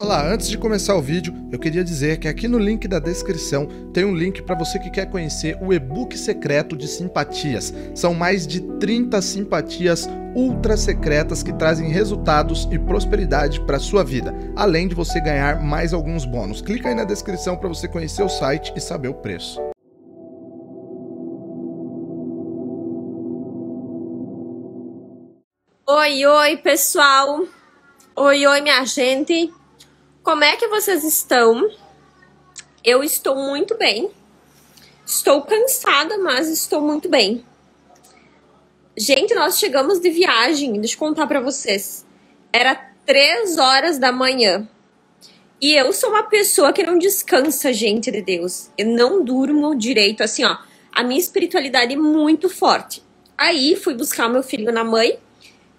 Olá, antes de começar o vídeo, eu queria dizer que aqui no link da descrição tem um link para você que quer conhecer o e-book secreto de simpatias. São mais de 30 simpatias ultra secretas que trazem resultados e prosperidade para sua vida, além de você ganhar mais alguns bônus. Clica aí na descrição para você conhecer o site e saber o preço. Oi, oi, pessoal! Oi, oi, minha gente! Como é que vocês estão? Eu estou muito bem. Estou cansada, mas estou muito bem. Gente, nós chegamos de viagem. Deixa eu contar pra vocês. Era 3 horas da manhã. E eu sou uma pessoa que não descansa, gente de Deus. Eu não durmo direito. Assim, ó. A minha espiritualidade é muito forte. Aí, fui buscar meu filho na mãe.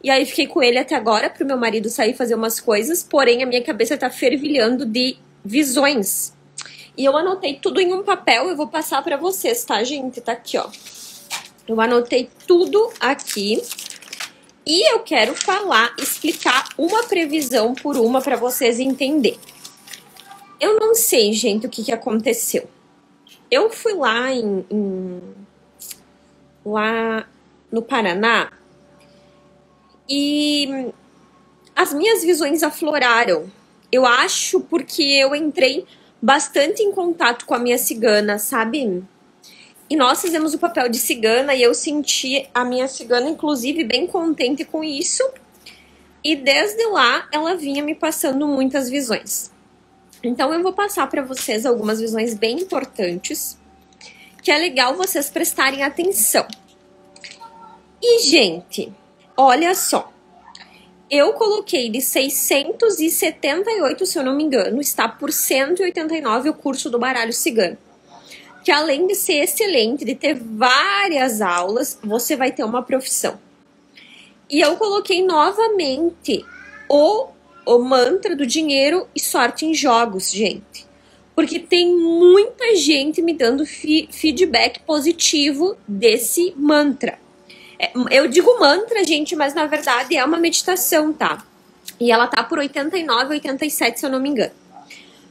E aí fiquei com ele até agora, pro meu marido sair fazer umas coisas, porém a minha cabeça tá fervilhando de visões. E eu anotei tudo em um papel, eu vou passar pra vocês, tá, gente? Tá aqui, ó. Eu anotei tudo aqui. E eu quero falar, explicar uma previsão por uma pra vocês entenderem. Eu não sei, gente, o que que aconteceu. Eu fui lá lá no Paraná. E as minhas visões afloraram, eu acho, porque eu entrei bastante em contato com a minha cigana, sabe? E nós fizemos o papel de cigana e eu senti a minha cigana, inclusive, bem contente com isso. E desde lá, ela vinha me passando muitas visões. Então, eu vou passar para vocês algumas visões bem importantes, que é legal vocês prestarem atenção. E, gente... Olha só, eu coloquei de 678, se eu não me engano, está por 189 o curso do Baralho Cigano. Que além de ser excelente, de ter várias aulas, você vai ter uma profissão. E eu coloquei novamente o mantra do dinheiro e sorte em jogos, gente. Porque tem muita gente me dando feedback positivo desse mantra. Eu digo mantra, gente, mas na verdade é uma meditação, tá? E ela tá por 89, 87, se eu não me engano.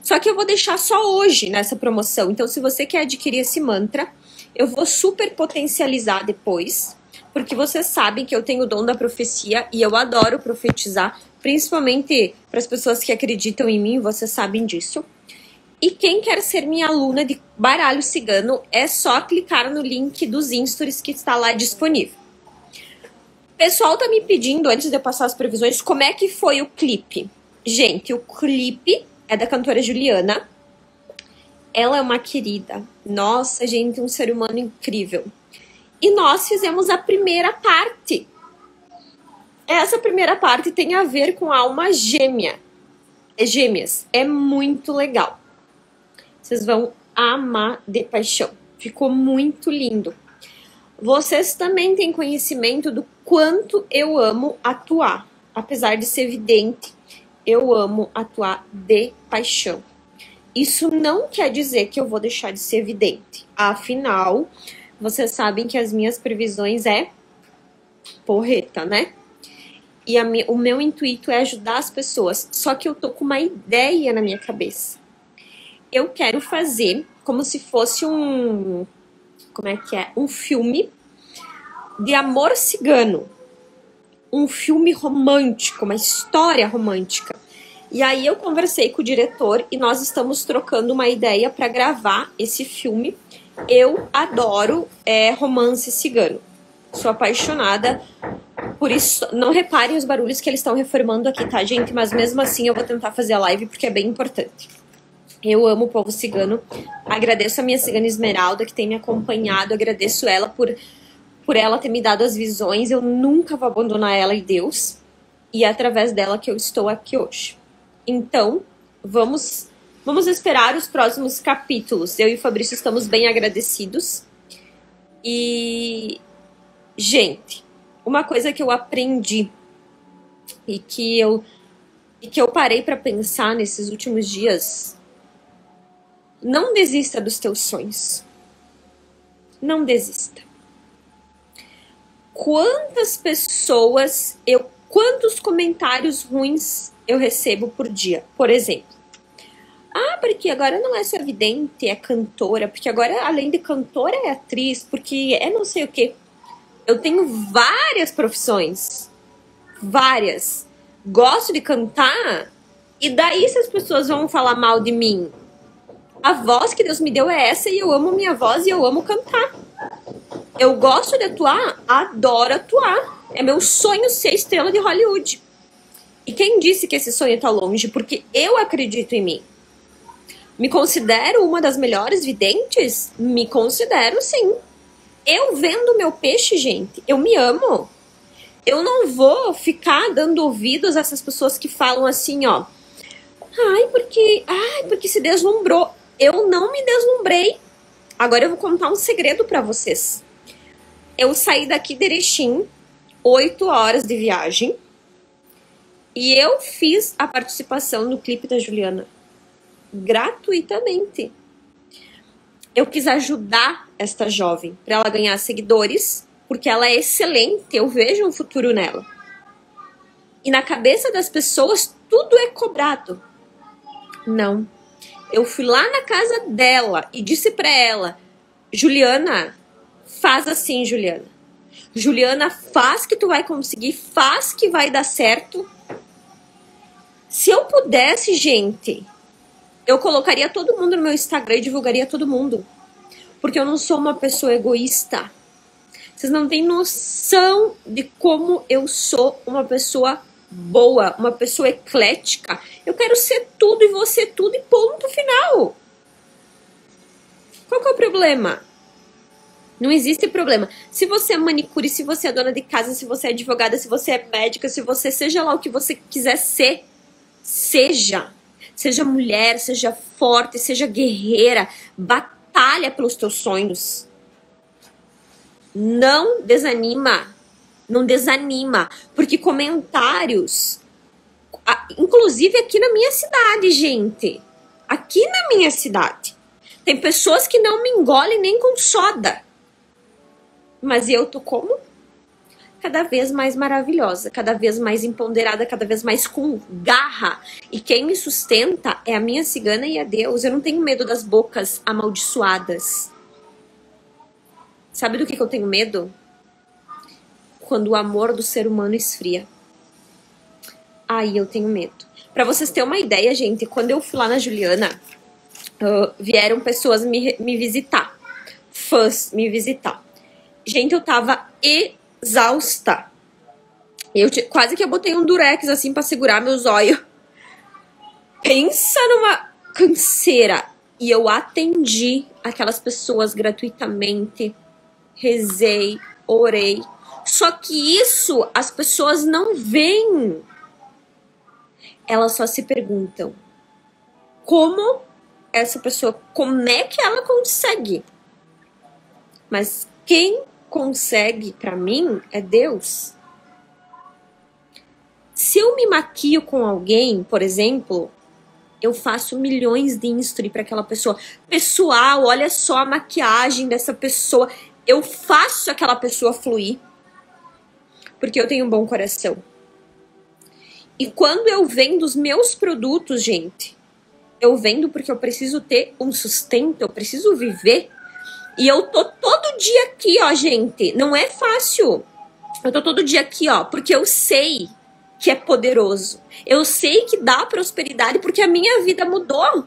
Só que eu vou deixar só hoje nessa promoção. Então, se você quer adquirir esse mantra, eu vou super potencializar depois. Porque vocês sabem que eu tenho o dom da profecia e eu adoro profetizar. Principalmente para as pessoas que acreditam em mim, vocês sabem disso. E quem quer ser minha aluna de Baralho Cigano, é só clicar no link dos Instories que está lá disponível. O pessoal tá me pedindo, antes de eu passar as previsões, como é que foi o clipe. Gente, o clipe é da cantora Juliana. Ela é uma querida. Nossa, gente, um ser humano incrível. E nós fizemos a primeira parte. Essa primeira parte tem a ver com a alma gêmea. Gêmeas. É muito legal. Vocês vão amar de paixão. Ficou muito lindo. Vocês também têm conhecimento do quanto eu amo atuar. Apesar de ser vidente, eu amo atuar de paixão. Isso não quer dizer que eu vou deixar de ser vidente. Afinal, vocês sabem que as minhas previsões é porreta, né? E o meu intuito é ajudar as pessoas. Só que eu tô com uma ideia na minha cabeça. Eu quero fazer como se fosse um... Como é que é? Um filme de amor cigano. Um filme romântico, uma história romântica. E aí eu conversei com o diretor e nós estamos trocando uma ideia para gravar esse filme. Eu adoro romance cigano. Sou apaixonada por isso. Não reparem os barulhos que eles estão reformando aqui, tá, gente? Mas mesmo assim eu vou tentar fazer a live porque é bem importante. Eu amo o povo cigano, agradeço a minha cigana Esmeralda que tem me acompanhado, agradeço ela por ela ter me dado as visões, eu nunca vou abandonar ela e Deus, e é através dela que eu estou aqui hoje. Então, vamos esperar os próximos capítulos, eu e o Fabrício estamos bem agradecidos, e gente, uma coisa que eu aprendi e que eu parei para pensar nesses últimos dias... Não desista dos teus sonhos. Não desista. Quantos comentários ruins eu recebo por dia, por exemplo. Ah, porque agora não é só vidente, é cantora, porque agora, além de cantora, é atriz, porque é não sei o quê. Eu tenho várias profissões, várias. Gosto de cantar, e daí se as pessoas vão falar mal de mim? A voz que Deus me deu é essa, e eu amo minha voz, e eu amo cantar. Eu gosto de atuar, adoro atuar. É meu sonho ser estrela de Hollywood. E quem disse que esse sonho tá longe? Porque eu acredito em mim. Me considero uma das melhores videntes? Me considero, sim. Eu vendo meu peixe, gente. Eu me amo. Eu não vou ficar dando ouvidos a essas pessoas que falam assim, ó. Ai, porque se deslumbrou. Eu não me deslumbrei. Agora eu vou contar um segredo pra vocês. Eu saí daqui de Erechim, 8 horas de viagem. E eu fiz a participação no clipe da Juliana. Gratuitamente. Eu quis ajudar esta jovem para ela ganhar seguidores, porque ela é excelente, eu vejo um futuro nela. E na cabeça das pessoas tudo é cobrado. Não. Eu fui lá na casa dela e disse para ela: Juliana, faz assim, Juliana. Juliana, faz que tu vai conseguir, faz que vai dar certo. Se eu pudesse, gente, eu colocaria todo mundo no meu Instagram e divulgaria todo mundo. Porque eu não sou uma pessoa egoísta. Vocês não têm noção de como eu sou uma pessoa boa, uma pessoa eclética. Eu quero ser tudo e vou ser tudo e ponto final. Qual que é o problema? Não existe problema. Se você é manicure, se você é dona de casa, se você é advogada, se você é médica, se você seja lá o que você quiser ser, seja. Seja mulher, seja forte, seja guerreira. Batalha pelos teus sonhos. Não desanima. Não desanima. Porque comentários... Inclusive aqui na minha cidade, gente. Aqui na minha cidade. Tem pessoas que não me engolem nem com soda. Mas eu tô como? Cada vez mais maravilhosa, cada vez mais empoderada, cada vez mais com garra. E quem me sustenta é a minha cigana e a Deus. Eu não tenho medo das bocas amaldiçoadas. Sabe do que eu tenho medo? Quando o amor do ser humano esfria. Aí eu tenho medo. Pra vocês terem uma ideia, gente, quando eu fui lá na Juliana, vieram pessoas me visitar. Fãs me visitar. Gente, eu tava exausta. Eu quase que eu botei um durex assim pra segurar meus olhos. Pensa numa canseira. E eu atendi aquelas pessoas gratuitamente. Rezei, orei. Só que isso as pessoas não veem. Elas só se perguntam: como essa pessoa, como é que ela consegue? Mas quem consegue, pra mim, é Deus. Se eu me maquio com alguém, por exemplo, eu faço milhões de instru pra aquela pessoa. Pessoal, olha só a maquiagem dessa pessoa. Eu faço aquela pessoa fluir. Porque eu tenho um bom coração. E quando eu vendo os meus produtos, gente, eu vendo porque eu preciso ter um sustento, eu preciso viver. E eu tô todo dia aqui, ó, gente. Não é fácil. Eu tô todo dia aqui, ó, porque eu sei que é poderoso. Eu sei que dá prosperidade porque a minha vida mudou.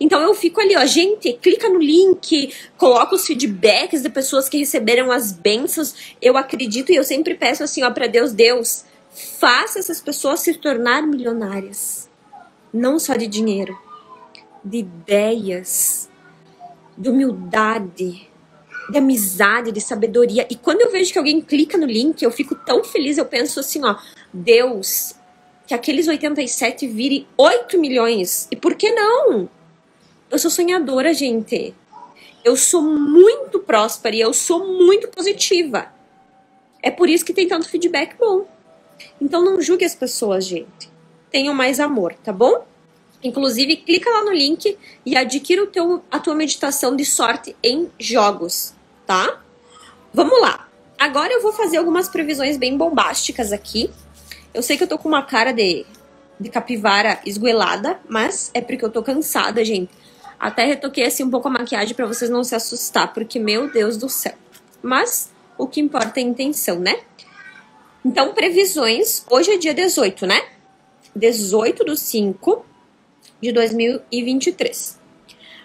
Então eu fico ali, ó, gente, clica no link, coloca os feedbacks de pessoas que receberam as bênçãos. Eu acredito e eu sempre peço assim, ó, pra Deus: Deus, faça essas pessoas se tornar milionárias. Não só de dinheiro, de ideias, de humildade, de amizade, de sabedoria. E quando eu vejo que alguém clica no link, eu fico tão feliz, eu penso assim, ó: Deus, que aqueles 87 virem 8 milhões. E por que não? Eu sou sonhadora, gente. Eu sou muito próspera e eu sou muito positiva. É por isso que tem tanto feedback bom. Então não julgue as pessoas, gente. Tenham mais amor, tá bom? Inclusive, clica lá no link e adquira a tua meditação de sorte em jogos, tá? Vamos lá. Agora eu vou fazer algumas previsões bem bombásticas aqui. Eu sei que eu tô com uma cara de de capivara esguelada, mas é porque eu tô cansada, gente. Até retoquei assim um pouco a maquiagem pra vocês não se assustar, porque, meu Deus do céu. Mas o que importa é a intenção, né? Então, previsões. Hoje é dia 18, né? 18/5/2023.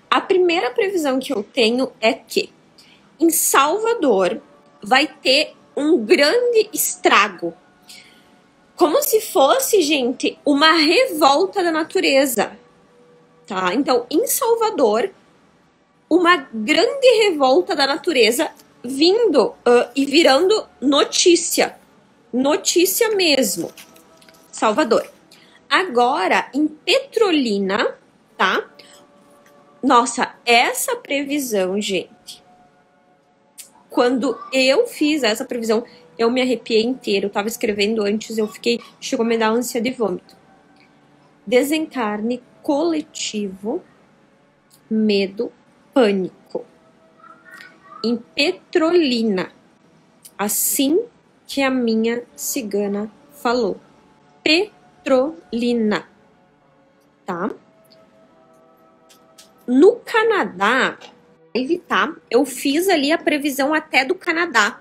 A primeira previsão que eu tenho é que em Salvador vai ter um grande estrago. Como se fosse, gente, uma revolta da natureza, tá? Então, em Salvador, uma grande revolta da natureza vindo e virando notícia. Notícia mesmo. Salvador. Agora, em Petrolina, tá? Nossa, essa previsão, gente. Quando eu fiz essa previsão, eu me arrepiei inteiro, eu tava escrevendo antes, eu fiquei, chegou a me dar ânsia de vômito. Desencarne coletivo, medo, pânico. Em Petrolina, assim que a minha cigana falou. Petrolina, tá? No Canadá, tá? Eu fiz ali a previsão até do Canadá.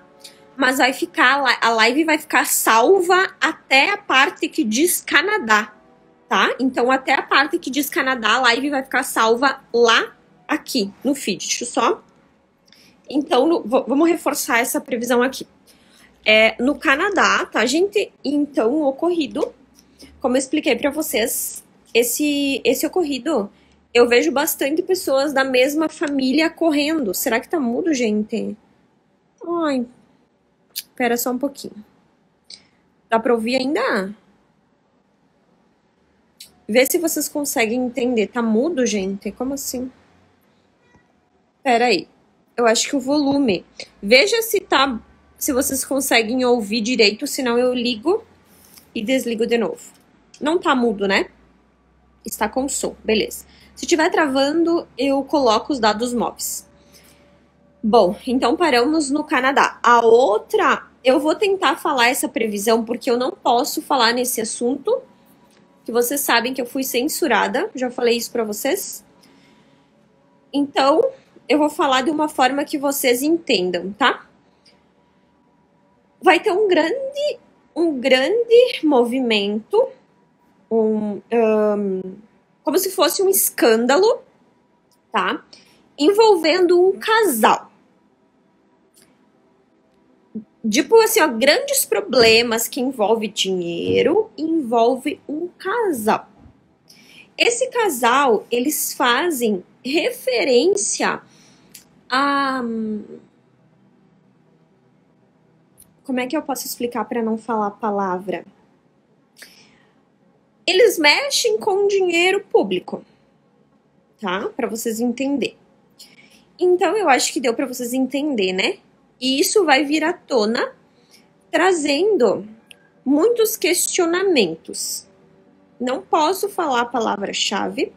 Mas vai ficar, a live vai ficar salva até a parte que diz Canadá, tá? Então, até a parte que diz Canadá, a live vai ficar salva lá, aqui, no feed. Deixa eu só... Então, vamos reforçar essa previsão aqui. É, no Canadá, tá, gente? Então, o ocorrido, como eu expliquei pra vocês, esse ocorrido, eu vejo bastante pessoas da mesma família correndo. Será que tá mudo, gente? Ai... Espera só um pouquinho. Dá pra ouvir ainda? Vê se vocês conseguem entender. Tá mudo, gente? Como assim? Espera aí. Eu acho que o volume... Veja se tá... Se vocês conseguem ouvir direito, senão eu ligo e desligo de novo. Não tá mudo, né? Está com som. Beleza. Se tiver travando, eu coloco os dados móveis. Bom, então paramos no Canadá. A outra, eu vou tentar falar essa previsão, porque eu não posso falar nesse assunto, que vocês sabem que eu fui censurada, já falei isso pra vocês. Então, eu vou falar de uma forma que vocês entendam, tá? Vai ter um grande movimento, como se fosse um escândalo, tá? Envolvendo um casal. Tipo assim, ó, grandes problemas que envolve dinheiro, envolve um casal. Esse casal, eles fazem referência a... Como é que eu posso explicar para não falar a palavra? Eles mexem com dinheiro público, tá? Para vocês entenderem. Então, eu acho que deu para vocês entender, né? E isso vai vir à tona, trazendo muitos questionamentos. Não posso falar a palavra-chave,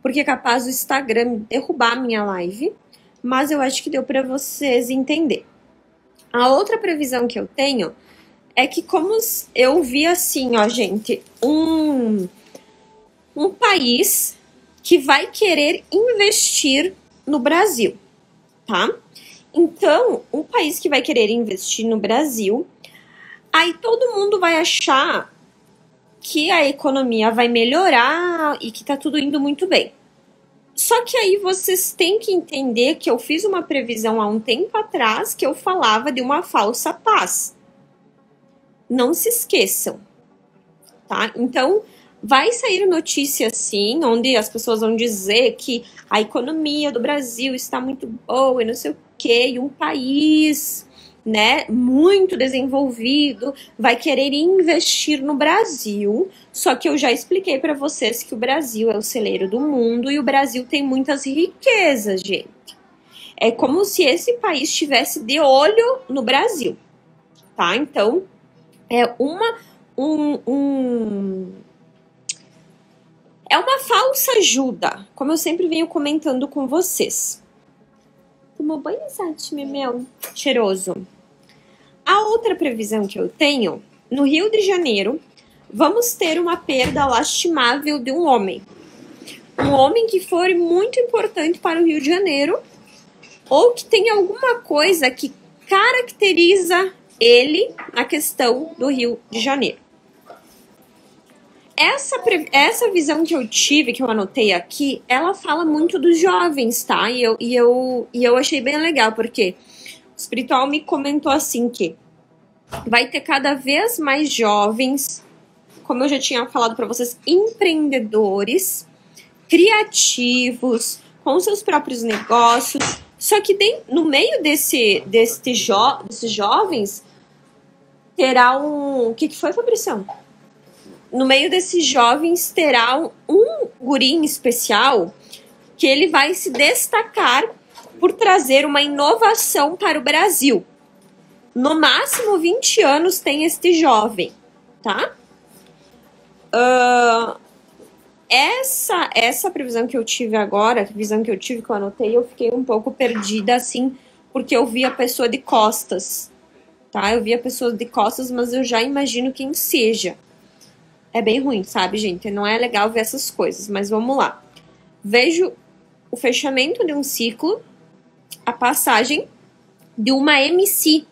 porque é capaz do Instagram derrubar a minha live, mas eu acho que deu para vocês entender. A outra previsão que eu tenho é que, como eu vi assim, ó, gente, um país que vai querer investir no Brasil, tá? Então, um país que vai querer investir no Brasil, aí todo mundo vai achar que a economia vai melhorar e que tá tudo indo muito bem. Só que aí vocês têm que entender que eu fiz uma previsão há um tempo atrás que eu falava de uma falsa paz. Não se esqueçam, tá? Então... Vai sair notícia, sim, onde as pessoas vão dizer que a economia do Brasil está muito boa e não sei o quê, e um país, né, muito desenvolvido vai querer investir no Brasil. Só que eu já expliquei para vocês que o Brasil é o celeiro do mundo e o Brasil tem muitas riquezas, gente. É como se esse país estivesse de olho no Brasil, tá? Então, é uma falsa ajuda, como eu sempre venho comentando com vocês. Tomou banho, Sati, meu cheiroso. A outra previsão que eu tenho, no Rio de Janeiro, Vamos ter uma perda lastimável de um homem. Um homem que for muito importante para o Rio de Janeiro ou que tem alguma coisa que caracteriza ele na questão do Rio de Janeiro. Essa visão que eu tive, que eu anotei aqui, ela fala muito dos jovens, tá? E eu achei bem legal, porque o espiritual me comentou assim que vai ter cada vez mais jovens, como eu já tinha falado pra vocês, empreendedores, criativos, com seus próprios negócios. Só que no meio desses jovens, terá um... O que foi, Fabrício? No meio desses jovens terá um gurim especial que ele vai se destacar por trazer uma inovação para o Brasil. No máximo 20 anos tem este jovem, tá? Essa previsão que eu tive agora, que eu anotei, eu fiquei um pouco perdida assim, porque eu vi a pessoa de costas, tá? Eu vi a pessoa de costas, mas eu já imagino quem seja. É bem ruim, sabe, gente? Não é legal ver essas coisas, mas vamos lá. Vejo o fechamento de um ciclo, a passagem de uma MC.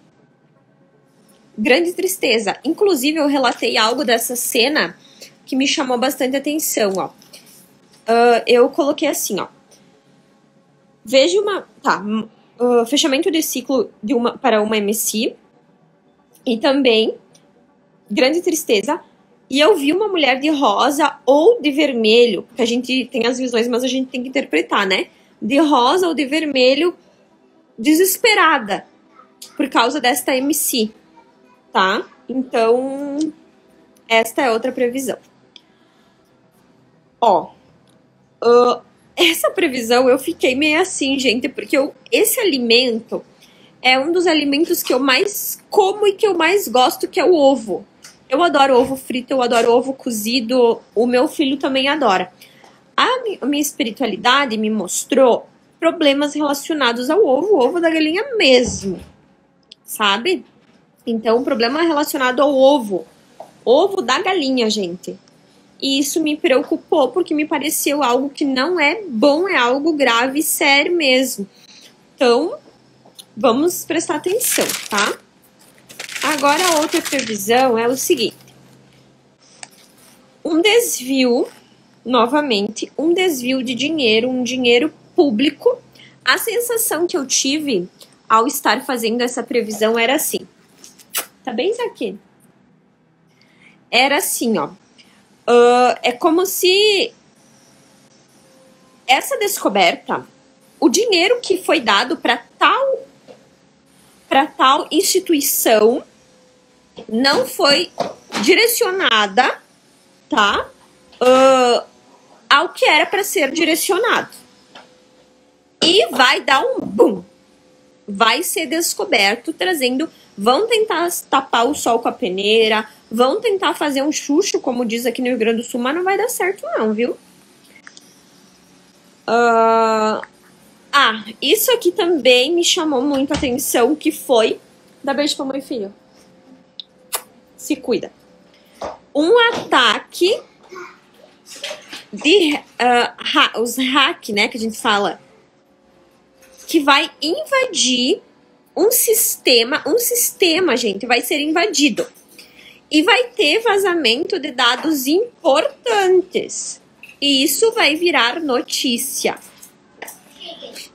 Grande tristeza. Inclusive, eu relatei algo dessa cena que me chamou bastante atenção, ó. Eu coloquei assim, ó. Vejo uma... Tá. Fechamento de ciclo para uma MC. E também, grande tristeza... E eu vi uma mulher de rosa ou de vermelho, porque a gente tem as visões, mas a gente tem que interpretar, né? De rosa ou de vermelho, desesperada, por causa desta MC, tá? Então, esta é outra previsão. Ó, essa previsão eu fiquei meio assim, gente, porque esse alimento é um dos alimentos que eu mais como e que eu mais gosto, que é o ovo. Eu adoro ovo frito, eu adoro ovo cozido, o meu filho também adora. A minha espiritualidade me mostrou problemas relacionados ao ovo, o ovo da galinha mesmo, sabe? Então, problema relacionado ao ovo da galinha, gente. E isso me preocupou porque me pareceu algo que não é bom, é algo grave e sério mesmo. Então, vamos prestar atenção, tá? Agora, a outra previsão é o seguinte. Um desvio, novamente, um desvio de dinheiro, um dinheiro público. A sensação que eu tive ao estar fazendo essa previsão era assim. Tá bem, Zaki? Era assim, ó. É como se essa descoberta, o dinheiro que foi dado para tal instituição não foi direcionada, tá? Ao que era para ser direcionado. E vai dar um boom. Vai ser descoberto, trazendo... Vão tentar tapar o sol com a peneira, vão tentar fazer um chuchu, como diz aqui no Rio Grande do Sul, mas não vai dar certo não, viu? Ah, isso aqui também me chamou muito a atenção, que foi... Dá beijo pra mãe e filho. Se cuida. Um ataque de... os hack, né, que a gente fala, que vai invadir um sistema, gente, vai ser invadido. E vai ter vazamento de dados importantes. E isso vai virar notícia.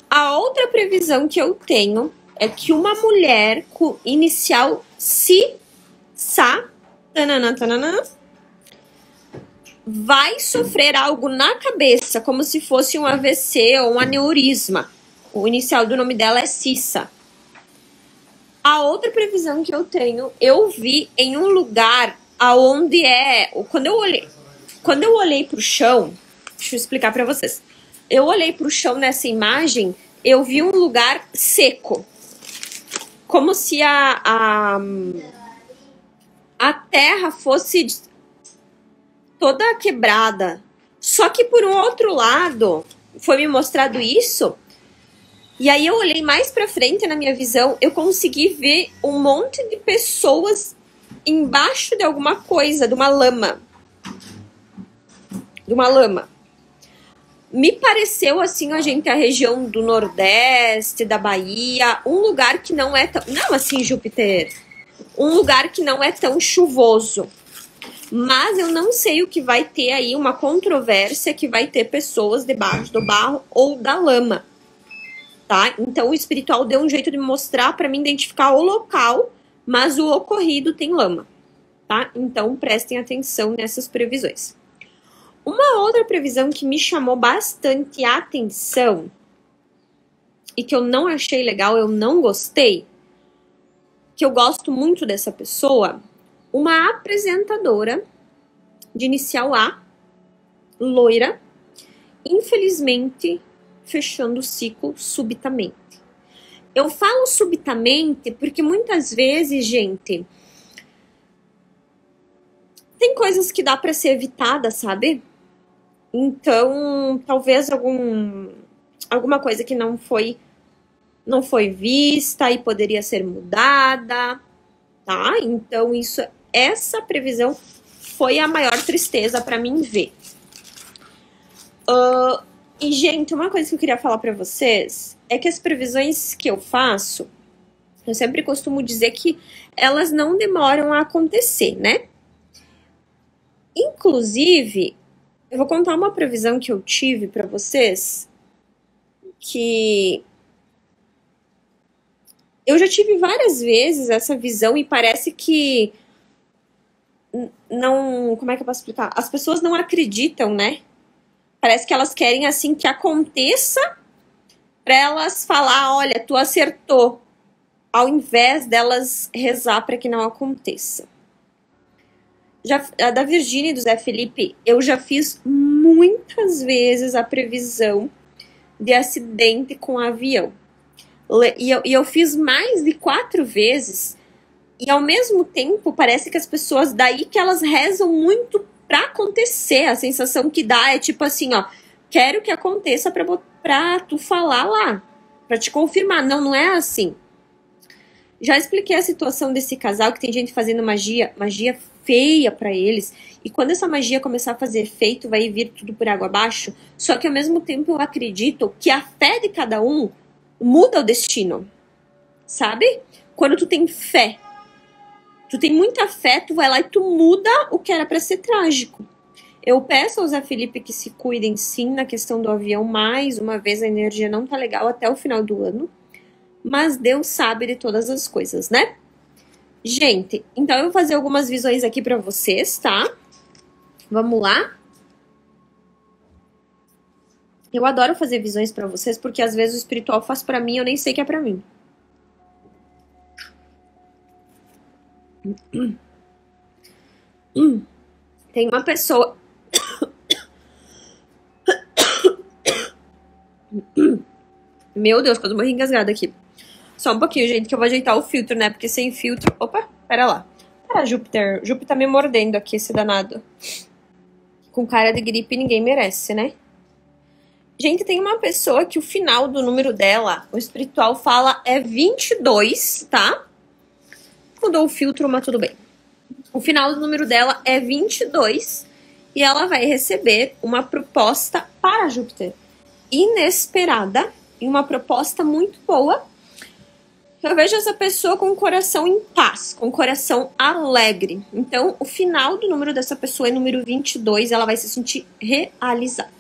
A outra previsão que eu tenho é que uma mulher com inicial tananã, vai sofrer algo na cabeça, como se fosse um AVC ou um aneurisma. O inicial do nome dela é Cissa. A outra previsão que eu tenho, eu vi em um lugar aonde é... Quando eu olhei pro chão, deixa eu explicar para vocês. Eu olhei para o chão nessa imagem, eu vi um lugar seco. Como se a terra fosse toda quebrada. Só que por um outro lado, foi me mostrado isso. E aí eu olhei mais para frente na minha visão, eu consegui ver um monte de pessoas embaixo de alguma coisa, de uma lama. De uma lama. Me pareceu, assim, a região do Nordeste, da Bahia, um lugar que não é tão... Não, assim, Júpiter. Um lugar que não é tão chuvoso. Mas eu não sei o que vai ter aí, uma controvérsia que vai ter pessoas debaixo do barro ou da lama, tá? Então o espiritual deu um jeito de me mostrar para mim identificar o local, mas o ocorrido tem lama, tá? Então prestem atenção nessas previsões. Uma outra previsão que me chamou bastante a atenção e que eu não achei legal, eu não gostei, que eu gosto muito dessa pessoa... Uma apresentadora de inicial A, loira, infelizmente fechando o ciclo subitamente. Eu falo subitamente porque muitas vezes, gente, tem coisas que dá para ser evitada, sabe? Então, talvez alguma coisa que não foi vista e poderia ser mudada, tá? Então, essa previsão foi a maior tristeza para mim ver. E, gente, uma coisa que eu queria falar para vocês é que as previsões que eu faço, eu sempre costumo dizer que elas não demoram a acontecer, né? Inclusive, eu vou contar uma previsão que eu tive para vocês, que... Eu já tive várias vezes essa visão e parece que... Não... Como é que eu posso explicar? As pessoas não acreditam, né? Parece que elas querem, assim, que aconteça para elas falar, olha, tu acertou. Ao invés delas rezar para que não aconteça. A da Virgínia e do Zé Felipe, eu já fiz muitas vezes a previsão de acidente com avião. E eu fiz mais de 4 vezes, e ao mesmo tempo parece que as pessoas, daí que elas rezam muito pra acontecer, a sensação que dá é tipo assim, ó, quero que aconteça pra tu falar lá, pra te confirmar, não é assim. Já expliquei a situação desse casal, que tem gente fazendo magia feia pra eles, e quando essa magia começar a fazer efeito, vai vir tudo por água abaixo, só que ao mesmo tempo eu acredito que a fé de cada um muda o destino, sabe? Quando tu tem fé, tu tem muita fé, tu vai lá e tu muda o que era pra ser trágico. Eu peço ao Zé Felipe que se cuidem sim na questão do avião, mais uma vez a energia não tá legal até o final do ano, mas Deus sabe de todas as coisas, né? Gente, então eu vou fazer algumas visões aqui pra vocês, tá? Vamos lá? Eu adoro fazer visões pra vocês, porque às vezes o espiritual faz pra mim e eu nem sei que é pra mim. Tem uma pessoa... Meu Deus, quase morri engasgada aqui. Só um pouquinho, gente, que eu vou ajeitar o filtro, né? Porque sem filtro... Opa, pera lá. Pera, Júpiter. Júpiter tá me mordendo aqui, esse danado. Com cara de gripe ninguém merece, né? Gente, tem uma pessoa que o final do número dela, o espiritual fala, é 22, tá? Mudou o filtro, mas tudo bem. O final do número dela é 22 e ela vai receber uma proposta para Júpiter. Inesperada e uma proposta muito boa. Eu vejo essa pessoa com o coração em paz, com o coração alegre. Então, o final do número dessa pessoa é número 22, ela vai se sentir realizada.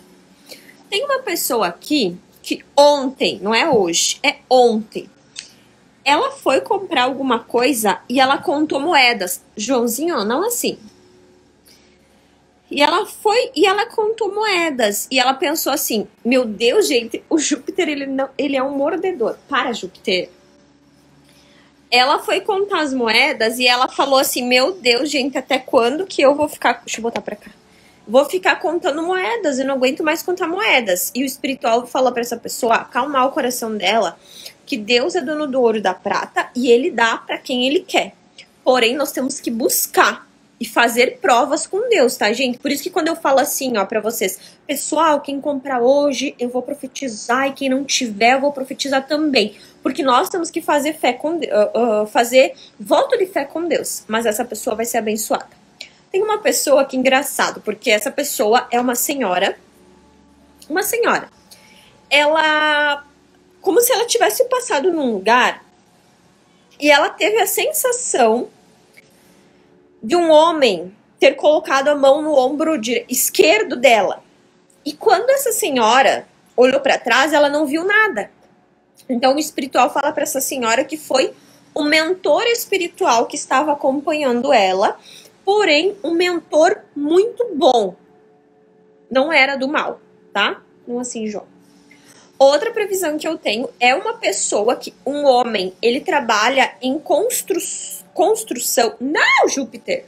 Tem uma pessoa aqui que ontem, não é hoje, é ontem, ela foi comprar alguma coisa e ela contou moedas. Joãozinho, não assim. E ela foi e ela contou moedas. E ela pensou assim, meu Deus, gente, o Júpiter, ele é um mordedor. Para, Júpiter. Ela foi contar as moedas e ela falou assim, meu Deus, gente, até quando que eu vou ficar... Deixa eu botar pra cá. Vou ficar contando moedas, eu não aguento mais contar moedas. E o espiritual fala pra essa pessoa acalmar o coração dela, que Deus é dono do ouro e da prata e ele dá pra quem ele quer. Porém, nós temos que buscar, e fazer provas com Deus, tá, gente? Por isso que quando eu falo assim, ó, pra vocês, pessoal, quem comprar hoje, eu vou profetizar, e quem não tiver, eu vou profetizar também. Porque nós temos que fazer fé com fazer voto de fé com Deus, mas essa pessoa vai ser abençoada. Tem uma pessoa que engraçado, porque essa pessoa é uma senhora, ela, como se ela tivesse passado num lugar e ela teve a sensação de um homem ter colocado a mão no ombro esquerdo dela. E quando essa senhora olhou para trás, ela não viu nada. Então o espiritual fala para essa senhora que foi o mentor espiritual que estava acompanhando ela, porém um mentor muito bom. Não era do mal, tá? Não assim, João. Outra previsão que eu tenho é uma pessoa que, um homem, ele trabalha em construção, não, Júpiter,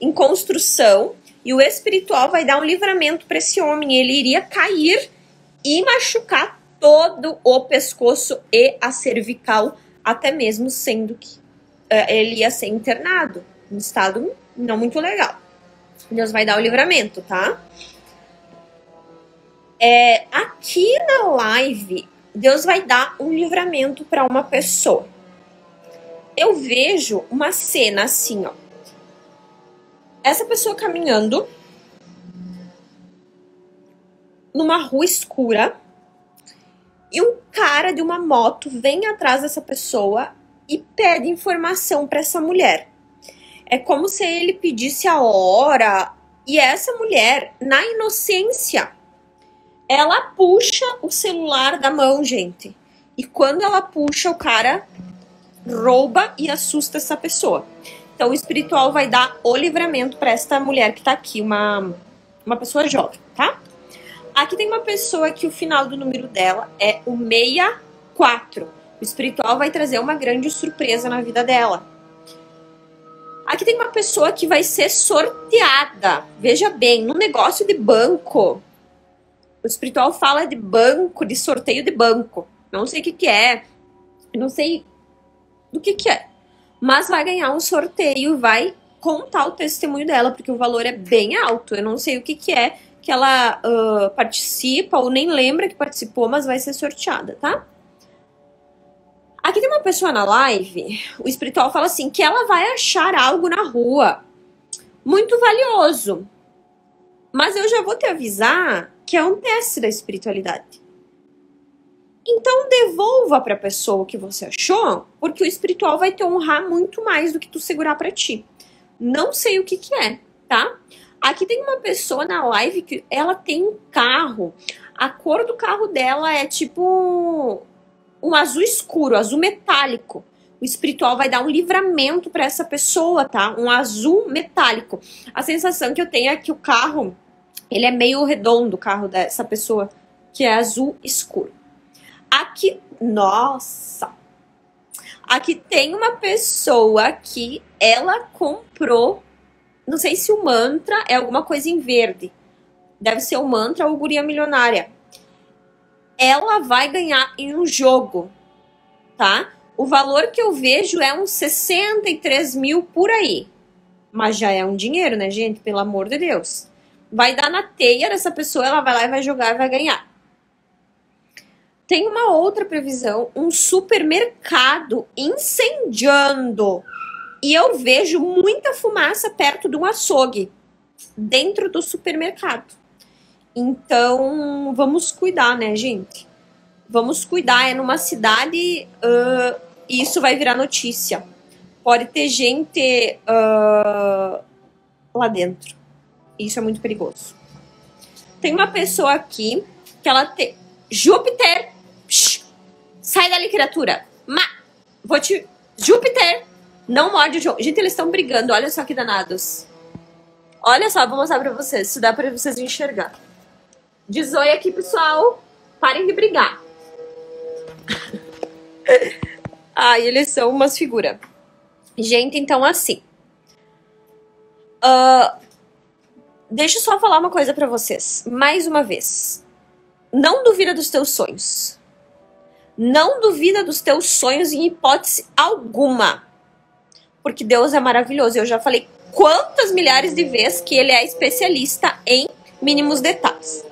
em construção, e o espiritual vai dar um livramento para esse homem. Ele iria cair e machucar todo o pescoço e a cervical, até mesmo sendo que ele ia ser internado, um estado não muito legal. Deus vai dar o livramento, tá? É, aqui na live, Deus vai dar um livramento para uma pessoa. Eu vejo uma cena assim, ó. Essa pessoa caminhando numa rua escura e um cara de uma moto vem atrás dessa pessoa e pede informação para essa mulher. É como se ele pedisse a hora, e essa mulher, na inocência, ela puxa o celular da mão, gente. E quando ela puxa, o cara rouba e assusta essa pessoa. Então o espiritual vai dar o livramento para esta mulher que tá aqui, uma pessoa jovem, tá? Aqui tem uma pessoa que o final do número dela é o 64. O espiritual vai trazer uma grande surpresa na vida dela. Aqui tem uma pessoa que vai ser sorteada. Veja bem, no negócio de banco. O espiritual fala de banco, de sorteio de banco. Não sei o que que é. Não sei do que é. Mas vai ganhar um sorteio, vai contar o testemunho dela, porque o valor é bem alto. Eu não sei o que que é que ela participa ou nem lembra que participou, mas vai ser sorteada, tá? Aqui tem uma pessoa na live, o espiritual fala assim, que ela vai achar algo na rua muito valioso. Mas eu já vou te avisar que é um teste da espiritualidade. Então devolva para a pessoa o que você achou, porque o espiritual vai te honrar muito mais do que tu segurar para ti. Não sei o que que é, tá? Aqui tem uma pessoa na live que ela tem um carro. A cor do carro dela é tipo um azul escuro, azul metálico. O espiritual vai dar um livramento para essa pessoa, tá? Um azul metálico. A sensação que eu tenho é que o carro, ele é meio redondo, o carro dessa pessoa, que é azul escuro. Aqui, nossa! Aqui tem uma pessoa que ela comprou, não sei se o mantra é alguma coisa em verde. Deve ser o mantra ou guria milionária. Ela vai ganhar em um jogo, tá? O valor que eu vejo é uns 63 mil por aí. Mas já é um dinheiro, né, gente? Pelo amor de Deus. Vai dar na teia dessa pessoa, ela vai lá e vai jogar e vai ganhar. Tem uma outra previsão, um supermercado incendiando. E eu vejo muita fumaça perto de um açougue, dentro do supermercado. Então, vamos cuidar, né, gente? Vamos cuidar, é numa cidade e isso vai virar notícia. Pode ter gente lá dentro. Isso é muito perigoso. Tem uma pessoa aqui que ela tem... Júpiter! Psh, sai dali, criatura! Vou te... Júpiter! Não morde o jogo. Gente, eles estão brigando. Olha só que danados. Olha só, vou mostrar pra vocês. Se dá pra vocês enxergar. Diz oi aqui, pessoal. Parem de brigar. Ai, eles são umas figuras. Gente, então assim... Deixa eu só falar uma coisa pra vocês. Mais uma vez. Não duvida dos teus sonhos. Não duvida dos teus sonhos em hipótese alguma. Porque Deus é maravilhoso. Eu já falei quantas milhares de vezes que ele é especialista em mínimos detalhes.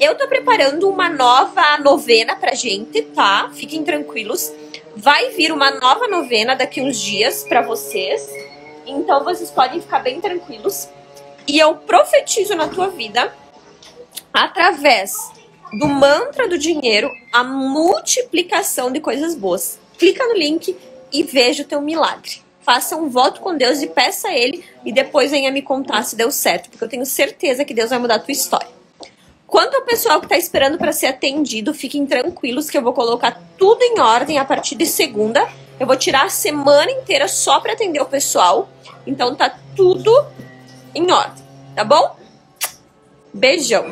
Eu tô preparando uma nova novena pra gente, tá? Fiquem tranquilos. Vai vir uma nova novena daqui uns dias pra vocês. Então vocês podem ficar bem tranquilos. E eu profetizo na tua vida, através do mantra do dinheiro, a multiplicação de coisas boas. Clica no link e veja o teu milagre. Faça um voto com Deus e peça a Ele e depois venha me contar se deu certo, porque eu tenho certeza que Deus vai mudar a tua história. Quanto ao pessoal que está esperando para ser atendido, fiquem tranquilos que eu vou colocar tudo em ordem a partir de segunda. Eu vou tirar a semana inteira só para atender o pessoal, então tá tudo em ordem, tá bom? Beijão!